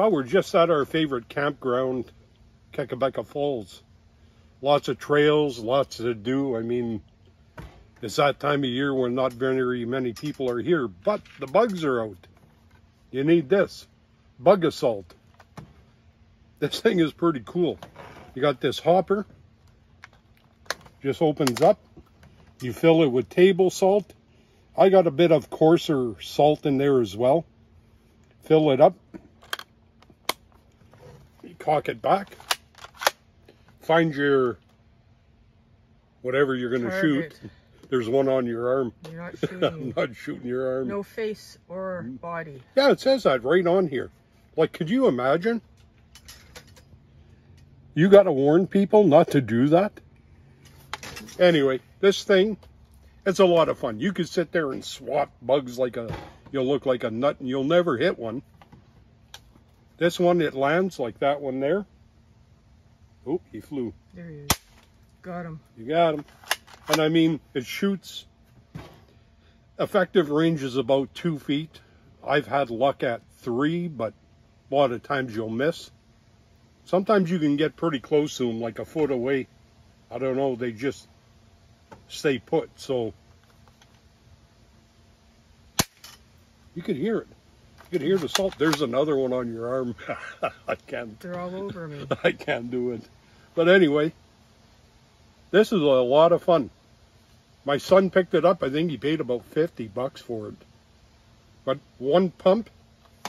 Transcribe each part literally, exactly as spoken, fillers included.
Well, we're just at our favorite campground, Kekebeka Falls. Lots of trails, lots to do. I mean, it's that time of year when not very many people are here, but the bugs are out. You need this, Bug-A-Salt. This thing is pretty cool. You got this hopper, just opens up. You fill it with table salt. I got a bit of coarser salt in there as well. Fill it up. Cock it back. Find your whatever you're going to shoot. There's one on your arm. You're not shooting. I'm not shooting your arm. No face or body. Yeah, it says that right on here. Like, could you imagine? You got to warn people not to do that. Anyway, this thing, it's a lot of fun. You could sit there and swat bugs like a, you'll look like a nut and you'll never hit one. This one, it lands like that one there. Oh, he flew. There he is. Got him. You got him. And I mean, it shoots. Effective range is about two feet. I've had luck at three, but a lot of times you'll miss. Sometimes you can get pretty close to them, like a foot away. I don't know, they just stay put, so. You could hear it. You could hear the salt. There's another one on your arm. I can't. They're all over me. I can't do it. But anyway, this is a lot of fun. My son picked it up. I think he paid about fifty bucks for it. But one pump,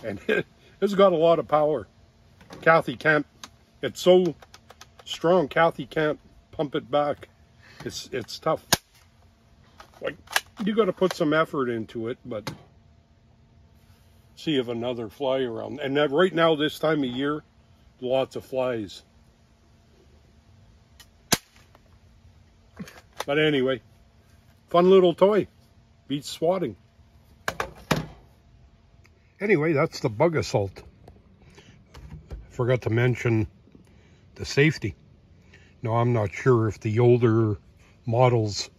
and it, it's got a lot of power. Kathy can't. It's so strong, Kathy can't pump it back. It's it's tough. Like, you got to put some effort into it, but see if another fly around. And that right now, this time of year, lots of flies. But anyway, fun little toy. Beats swatting. Anyway, that's the Bug-A-Salt. Forgot to mention the safety. Now, I'm not sure if the older models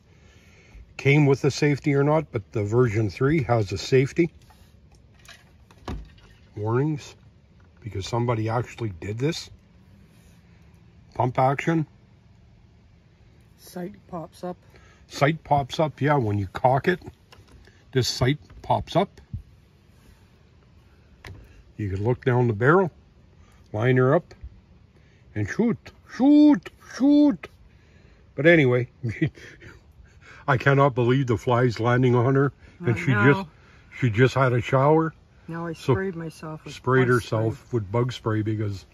came with the safety or not, but the version three has a safety. Warnings, because somebody actually did this. Pump action. Sight pops up. Sight pops up, yeah, when you cock it. This sight pops up. You can look down the barrel, line her up, and shoot. Shoot, shoot. But anyway, I cannot believe the flies landing on her. I and she know. just she just had a shower. Now I sprayed so myself with sprayed bug herself spray. with bug spray because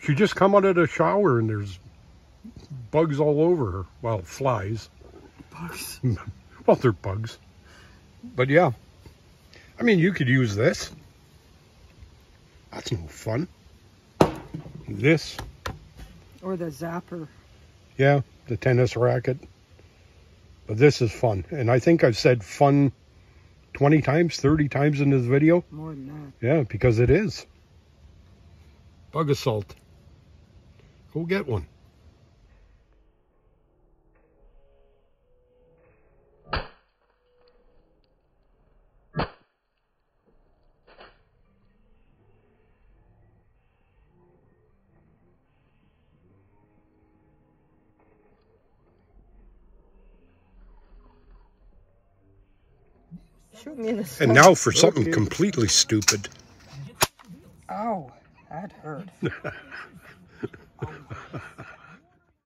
she just come out of the shower and there's bugs all over her. Well, flies. Bugs. Well, they're bugs. But yeah. I mean, you could use this. That's no fun. This. Or the zapper. Yeah, the tennis racket. But this is fun. And I think I've said fun twenty times, thirty times in this video. More than that. Yeah, because it is. Bug-A-Salt. Go get one. Shoot me in the stomach. And now for something Dude. completely stupid. Ow, that hurt.